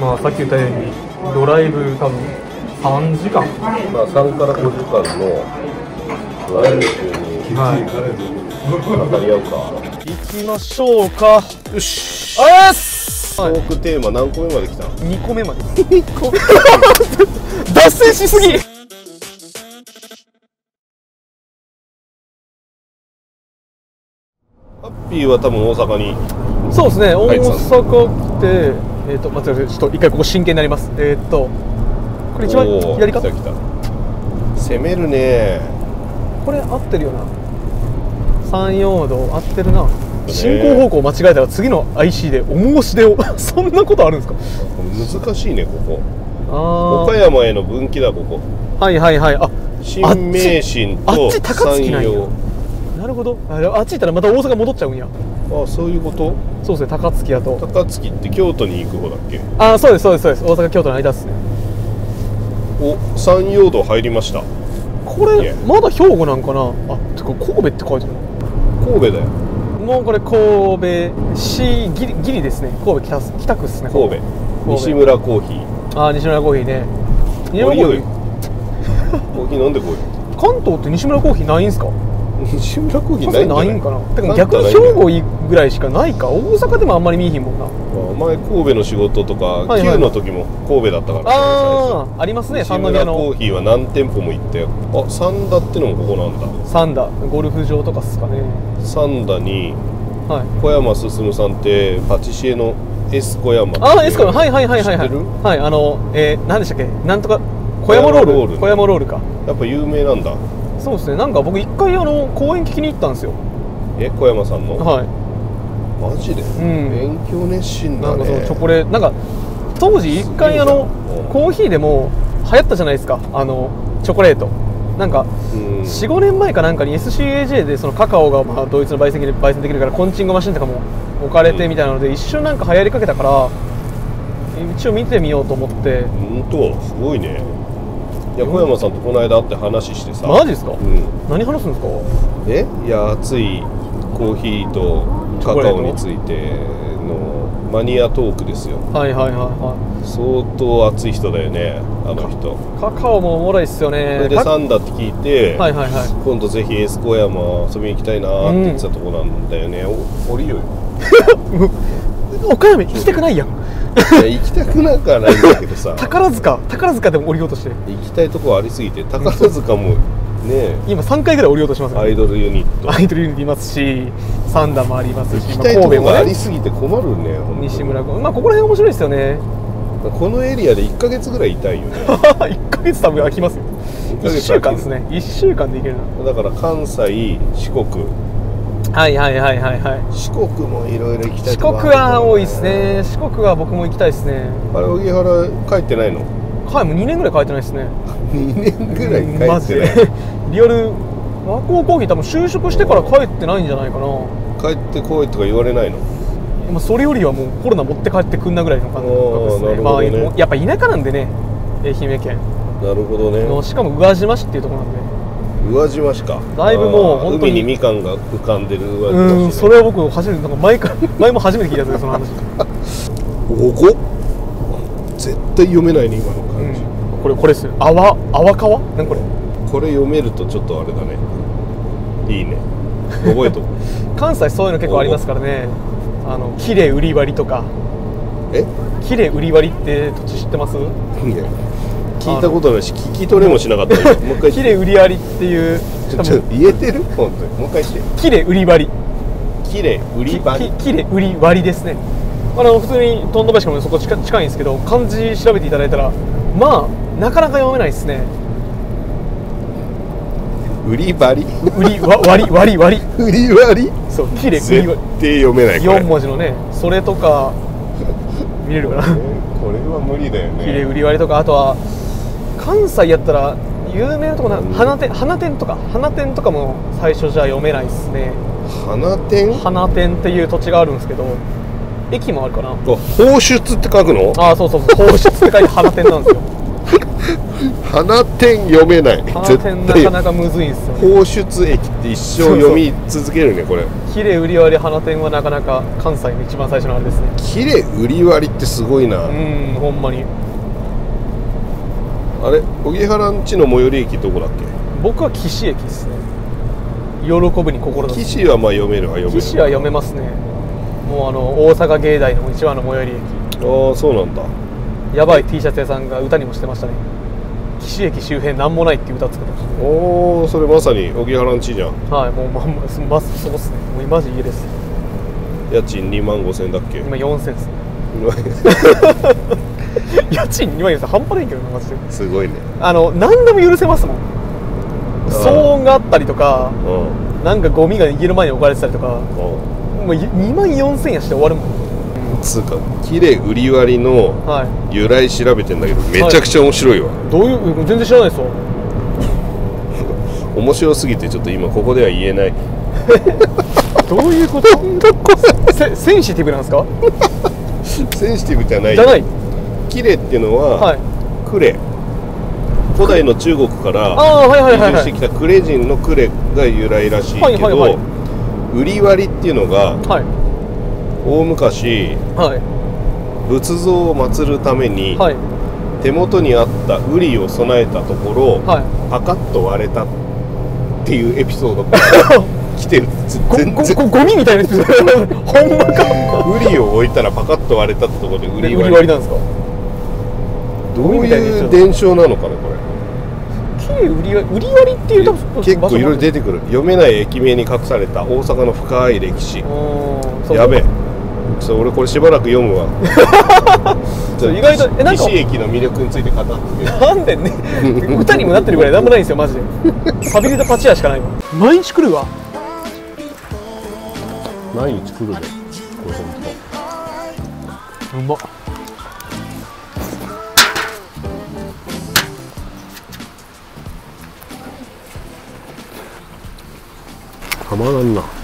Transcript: まあさっき言ったようにドライブ多分3時間、まあ3から5時間のドライブ中に当たり合うか行きましょうか。よし、あっす。トークテーマ何個目まで来た？ 2個目まで。脱線しすぎ。ハッピーは多分大阪に。そうですね、大阪来て、待ってください、ちょっと一回ここ真剣になります。これ一番左か。攻めるね。これ合ってるよな。山陽道合ってるな。進行方向間違えたら次の IC でお申し出を。そんなことあるんですか？難しいね、ここ。あ、岡山への分岐だ、ここ。はいはいはい。あ、新名神と山陽。なるほど。あっち行ったらまた大阪戻っちゃうんや。ああ、そういうこと。そうですね、高槻やと。高槻って京都に行く方だっけ？ああ、そうですそうですそうです。大阪京都の間っすね。お、山陽道入りました。これまだ兵庫なんかなあ。ってか神戸って書いてある。神戸だよ。もうこれ神戸市ギリですね。神戸北区っすね。神戸西村コーヒー。ああ、西村コーヒーね。西村コーヒーコーヒー飲んでこい。関東って西村コーヒーないんすか？西村コーヒーないんかな。だから逆に兵庫ぐらいしかないか。大阪でもあんまり見えひんもんな。前神戸の仕事とか旧の時も神戸だったから。ああ、ありますね。西村コーヒーは何店舗も行って。あ、三田ってのもここなんだ。三田ゴルフ場とかっすかね。三田に小山進さんってパティシエの S 小山。ああ、 S 小山、はいはいはいはいはい。知ってる？はい、何でしたっけ、なんとか小山ロール。小山ロールか。やっぱ有名なんだ。そうですね、なんか僕一回公演聞きに行ったんですよ。え、小山さんの？はい。マジで？うん。勉強熱心だね。なんかチョコレート、なんか当時一回コーヒーでも流行ったじゃないですか、チョコレート。なんか4、5年前かなんかに SCAJ でそのカカオがまあドイツの焙煎できるからコンチングマシンとかも置かれてみたいなので、一瞬なんか流行りかけたから一応見てみようと思って。本当すごいね。いや、小山さんとこの間会って話してさ。マジですか？うん。何話すんですか？え、いや、熱いコーヒーとカカオについてのマニアトークですよ。はいはいはいはい。相当熱い人だよね、あの人。カカオもおもろいっすよね。それでサンダって聞いて、はいはいはい。今度ぜひ S 小山遊びに行きたいなーって言ってたとこなんだよね。降りよよ。岡山行きたくないやん。行きたくなくはないんだけどさ。宝塚でも降りようとしてる。行きたいとこありすぎて。宝塚もね、今3回ぐらい降りようとします。アイドルユニットいますし、三田もありますし、行きたいとこがありすぎて困るね。西村君、まあここら辺面白いですよね。このエリアで1ヶ月ぐらいいたいよね。1ヶ月多分空きますよ。1週間ですね。1週間で行けるな。だから関西、四国、はいはいはいはいはい。四国もいろいろ行きたい。四国は多いですね。四国は僕も行きたいですね。あれ、荻原帰ってないの？はい、もう2年ぐらい帰ってないですね。2年ぐらい帰ってない。マジでリアル和光コーヒー多分就職してから帰ってないんじゃないかな。帰ってこいとか言われないの？まあそれよりはもうコロナ持って帰ってくんなぐらいの感じですね。まあやっぱ田舎なんでね、愛媛県。なるほどね。しかも宇和島市っていうところなんで。宇和島市か。だいぶもう本当に海にみかんが浮かんでる宇和島市、ね。うん、それは僕初めて、なんか前も初めて聞いたやつで、その話。ここ絶対読めないね、今の感じ。うん、これっすよ。泡川？なんこれ？これ読めるとちょっとあれだね。いいね。覚えとこう。関西そういうの結構ありますからね。綺麗売り割りとか。え？綺麗売り割りって土地知ってます？いや。聞いたことないし、聞き取れもしなかった。もう一回。キレ売り割りっていう。言えてる？本当に。もう一回して。キレ売り割り。キレ売り割り。キレ売り割りですね。普通にとんどばしかもそこ近いんですけど、漢字調べていただいたらまあなかなか読めないですね。売り割り。割り売り割り。そう、キレ売り割り。絶対読めない。4文字のね、それとか見れるかな。これは無理だよね。キレ売り割りとか、あとは関西やったら有名なとこな、花店とかも最初じゃ読めないですね。花店っていう土地があるんですけど、駅もあるかな。放出って書くの？ああ、そうそうそう、放出って書いて花店なんですよ。花点読めない。花点なかなかむずいんですよ、ね、放出液って一生読み続けるね。これきれい売り割り花点はなかなか関西の一番最初のあれですね。きれい売り割りってすごいな。うん、ほんまに。あれ荻原んちの最寄り駅どこだっけ？僕は岸駅ですね。喜ぶに心だ。岸はまあ読めるは読める。岸は読めますね。もうあの大阪芸大の一番の最寄り駅。ああ、そうなんだ。やばい T シャツ屋さんが歌にもしてましたね。岸駅周辺なんもないって歌作ってました。おお、それまさに荻原んちじゃん。はい、もうまそうっすね。もうマジ家です。家賃2万5千だっけ？今4千ですね。家賃2万4千半端ないけどな、マジで。すごいね。何でも許せますもん。騒音があったりとか、なんかゴミが家の前に置かれてたりとか、もう2万4千やして終わるもん。つうかきれい売り割りの由来調べてんだけど、めちゃくちゃ面白いわ。はい、どういう、全然知らないですわ。面白すぎてちょっと今ここでは言えない。どういうこと？センシティブなんですか？センシティブじゃない。じゃない。きれいっていうのは、はい、クレ。古代の中国から移住してきたクレ人のクレが由来らしいけど、売り割りっていうのが。はい、大昔、はい、仏像を祀るために、はい、手元にあったウリを備えたところ、はい、パカッと割れたっていうエピソードが来てる。全然ゴミみたいなやつ。ほんまか。ウリを置いたらパカッと割れたってところでウリ割りなんですか。どういう伝承なのかね、これ。売り割りっていう結構いろいろ出てくる。読めない駅名に隠された大阪の深い歴史。やべえ、ちょっと俺これしばらく読むわ。意外となんか岸駅の魅力について語ってて、なんでね、歌にもなってるぐらいなんもないんですよ、マジで。サビリとパチ屋しかないわ。毎日来るわ。毎日来るね、これほんとうまっ。たまらんな。